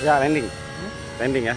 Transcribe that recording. Ya, landing. Landing ya.